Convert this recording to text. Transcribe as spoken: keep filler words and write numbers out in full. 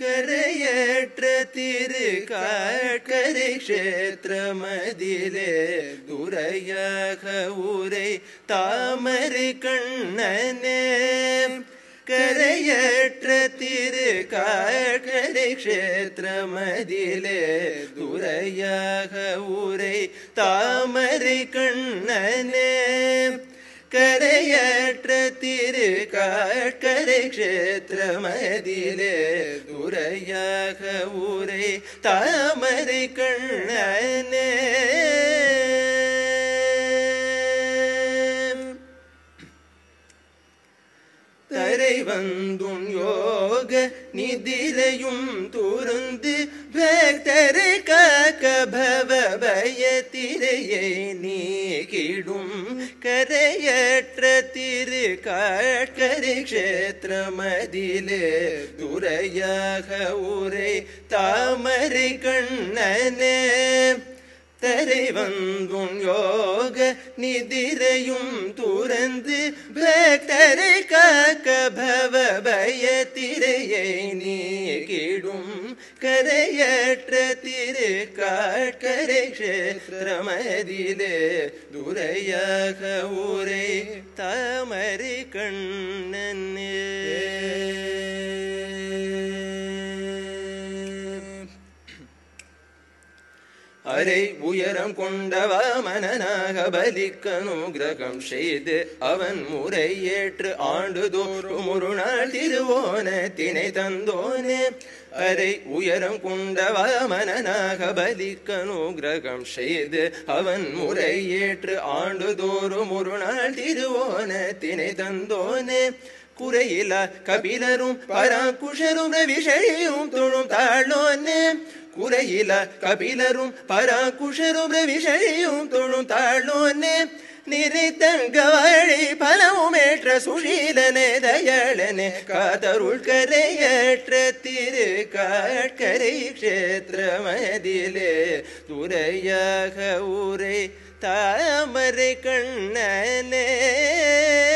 கரையற்ற திருக்காட்கரை க்ஷேத்திரமதிலே துரையாக உரை தாமரை கண்ணனே. கரையற்ற திருக்காட்கரை க்ஷேத்திரமதிலே துரையாக உரை தாமரை கண்ணனே. கரையற்ற திருக்காட்கரை க்ஷேத்திரமதிலே துரையாக உரை தாமரை கண்ணனே. தரை வந்துன் யோக நிதிலையும் துறந்து பக்தரை காக்க பவ பயத்திரையை நீக்கிடும் கரையற்ற திருக்காட்கரை க்ஷேத்திரமதிலே துரையாக உரை தாமரை கண்ணனே. தரை வந்துன் யோக நிதிரையும் துறந்து பக்தரை காக்க பவ பயத்திரையை நீக்கிடும் கரையற்ற திருக்காட்கரை க்ஷேத்திரமதிலே துரையாக உரை தாமரை கண்ணனே. அரை உயரம் கொண்டவா மனனாக பலிக்கனுகிரகம் செய்து அவன் முறை ஏற்று ஆண்டுதோறும் ஒரு நாள் திருவோனத்தினை தந்தோனே. அரை உயரம் கொண்டவா மனனாக பலிக்கனுகிரகம் செய்து அவன் முறை ஏற்று ஆண்டுதோறும் ஒரு நாள் திருவோனத்தினை தந்தோனே. குறையிலா கபிலரும் பராங்குஷரும் ரவிஷழியும் தொழும் தாழோனே. குறையில கபிலரும் பராங்குஷரும் ரவிஷழியும் தொழும் தாழோனே. நிறைத்தங்க வாழி பலமுமேற்ற சுஷீலனே தயளனே காதருள் கரையற்ற திருக்காட்கரை க்ஷேத்திரமதிலே துரையாக உரை தாமரை கண்ணனே.